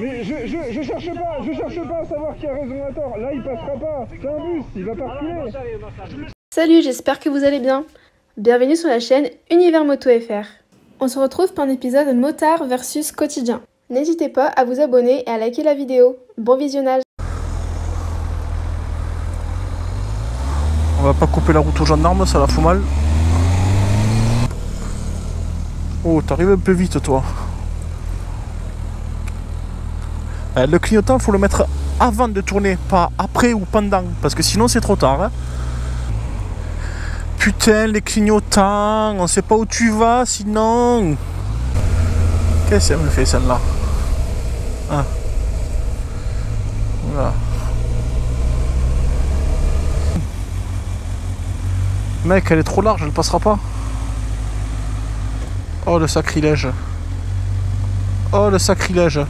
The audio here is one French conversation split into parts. Mais je cherche pas, à savoir qui a raison à tort. Là, il passera pas. C'est un bus, il va pas reculer. Salut, j'espère que vous allez bien. Bienvenue sur la chaîne Univers Moto FR. On se retrouve pour un épisode motard versus quotidien. N'hésitez pas à vous abonner et à liker la vidéo. Bon visionnage. On va pas couper la route aux gendarmes, ça la fout mal. Oh, t'arrives un peu vite, toi. Le clignotant, faut le mettre avant de tourner, pas après ou pendant, parce que sinon c'est trop tard. Hein. Putain, les clignotants, on sait pas où tu vas, sinon... Qu'est-ce qu'elle me fait, celle-là? Ah. Voilà. Mec, elle est trop large, elle passera pas. Oh, le sacrilège. Oh, le sacrilège.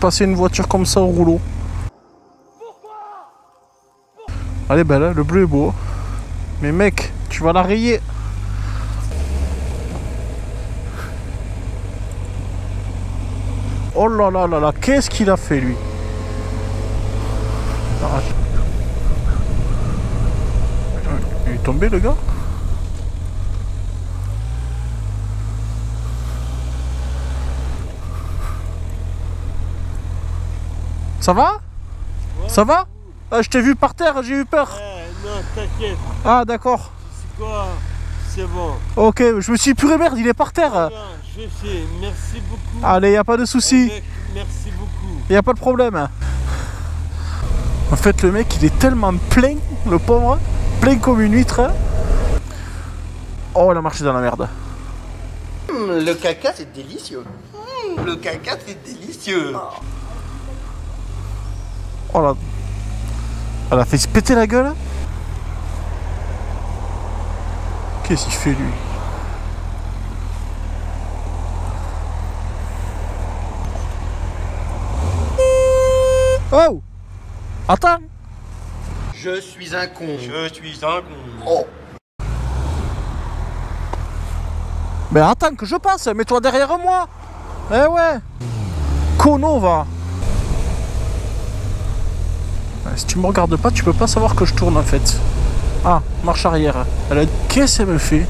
Passer une voiture comme ça au rouleau. Elle est belle, hein, le bleu est beau. Mais mec, tu vas la rayer. Oh là là là là, qu'est-ce qu'il a fait lui? Il est tombé le gars? Ça va? Ouais. Ça va? Je t'ai vu par terre, j'ai eu peur. Non, t'inquiète. Ah, d'accord. C'est quoi? C'est bon. Ok, je me suis purée merde, il est par terre. Ah, je sais, merci beaucoup. Allez, y a pas de souci. Mec, merci beaucoup. Y a pas de problème. En fait, le mec, il est tellement plein, le pauvre, plein comme une huître. Oh, elle a marché dans la merde. Le caca, c'est délicieux. Le caca, c'est délicieux. Oh. Oh là, elle a fait se péter la gueule. Qu'est-ce qu'il fait lui? Oh! Attends! Je suis un con. Je suis un con. Oh! Mais attends que je passe, mets-toi derrière moi. Eh ouais! Kono va! Si tu me regardes pas, tu peux pas savoir que je tourne en fait. Ah, marche arrière. Elle a... Qu'est-ce qu'elle me fait?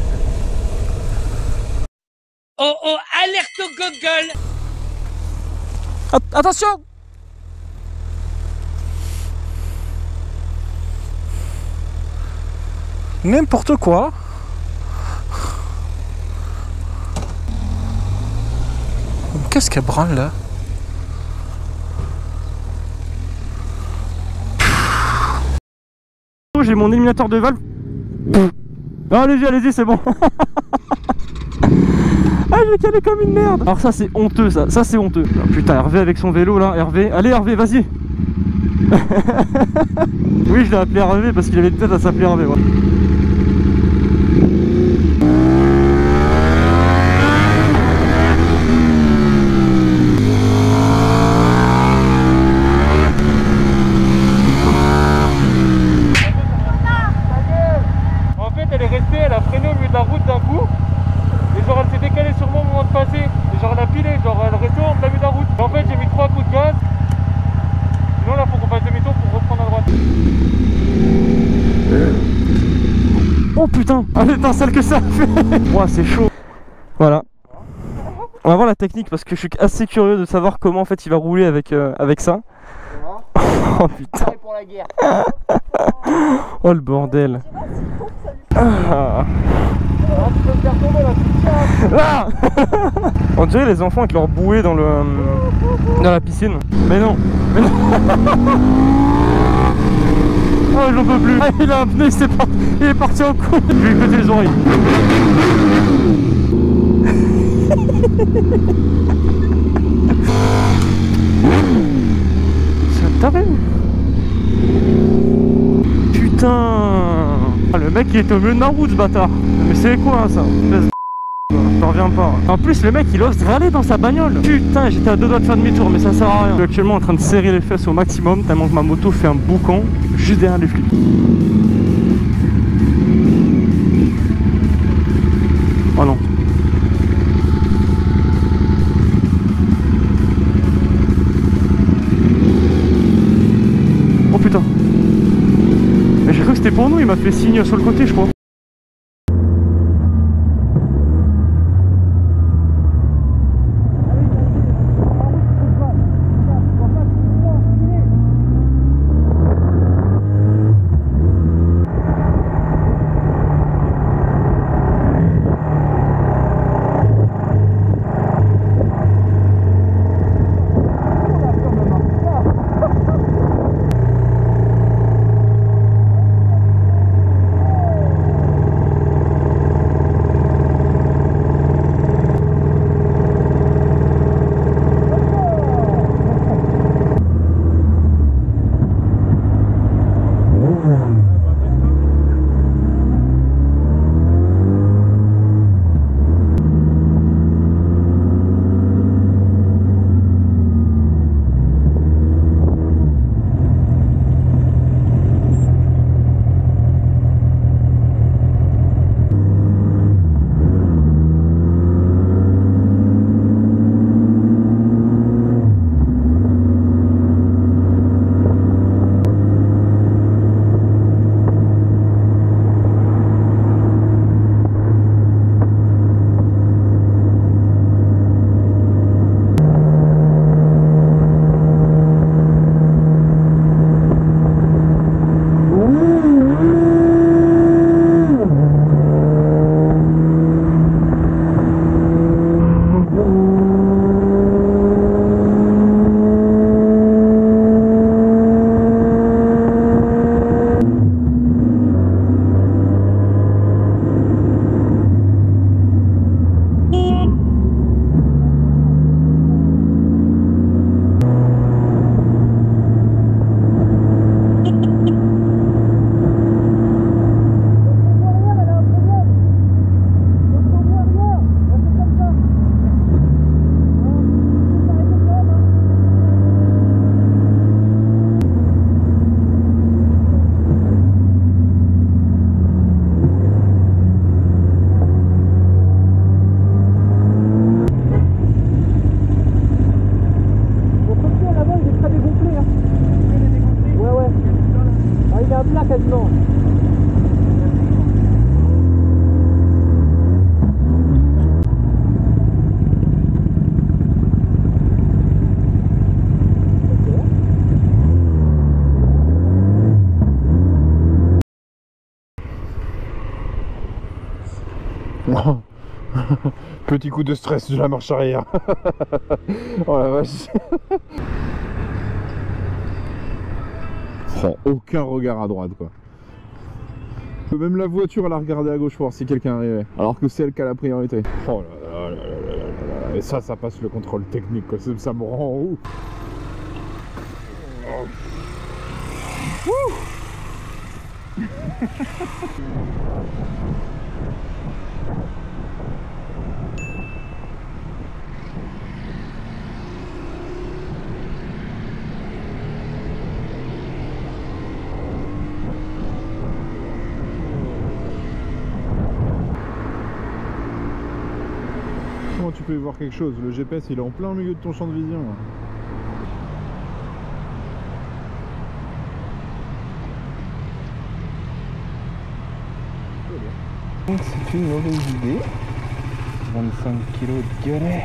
Oh oh, alerte au Google. Attention. N'importe quoi. Qu'est-ce qu'elle branle là? J'ai mon éliminateur de valve. Oh, allez-y, allez-y, c'est bon. Ah, j'ai calé comme une merde. Alors ça c'est honteux, ça c'est honteux. Oh, putain, Hervé avec son vélo là, Hervé. Allez Hervé, vas-y. Oui, je l'ai appelé Hervé parce qu'il avait peut-être à s'appeler Hervé, ouais. Oh putain, ah l'étincelle que ça fait. Ouah, c'est chaud. Voilà. On va voir la technique parce que je suis assez curieux de savoir comment en fait il va rouler avec, avec ça. Oh putain. Oh le bordel. Ah. Ah. On dirait les enfants avec leur bouée dans le dans la piscine. Mais non. Mais non. Oh, j'en peux plus. Ah, il a un pneu, il est parti en couille. Je lui ai pété les oreilles. C'est un taré. Putain. Ah, le mec, il était au milieu de la route, ce bâtard. Mais c'est quoi, ça? J'en reviens pas. En plus, le mec, il ose râler dans sa bagnole. Putain, j'étais à deux doigts de faire demi-tour, mais ça sert à rien. Je suis actuellement en train de serrer les fesses au maximum, tellement que ma moto fait un boucan juste derrière les flics. Oh non. m'a fait signe sur le côté, je crois. Petit coup de stress de la marche arrière. Oh la vache. Oh, aucun regard à droite quoi. Même la voiture elle a regardé à gauche pour voir si quelqu'un arrivait. Alors que c'est elle qui a la priorité. Oh là là là là là là. Et ça, ça passe le contrôle technique quoi. Ça me rend ouf. Wouh. Tu peux y voir quelque chose, le GPS il est en plein milieu de ton champ de vision. Donc c'est une mauvaise idée. 25 kg de gueulet.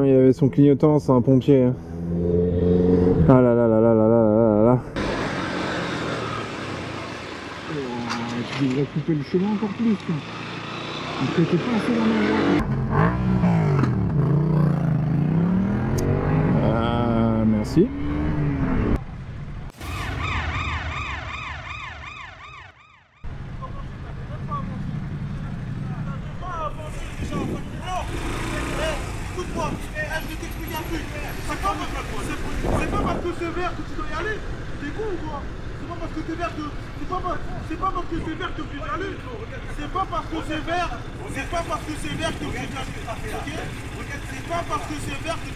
Il avait son clignotant, c'est un pompier. Hein. Ah là là là là là là là là. Je devrais couper le chemin encore plus. Parce que t'es pas assez dans la voie. Merci. Vas-y, recule.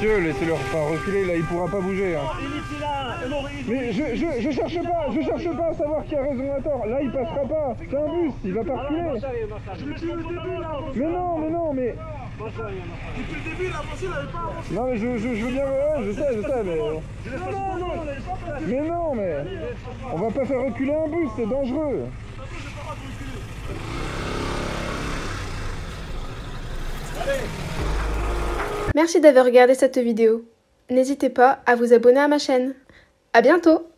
Monsieur, laissez-leur pas reculer, là, il pourra pas bouger. Hein. Mais je cherche pas à savoir qui a raison à tort. Là, il passera pas. C'est un bus, il va pas reculer. Mais non. Depuis le début, il a avancé, il n'avait pas avancé. Non, mais je veux bien, je sais, mais... Mais non, on va pas faire reculer un bus, c'est dangereux. Merci d'avoir regardé cette vidéo. N'hésitez pas à vous abonner à ma chaîne. À bientôt!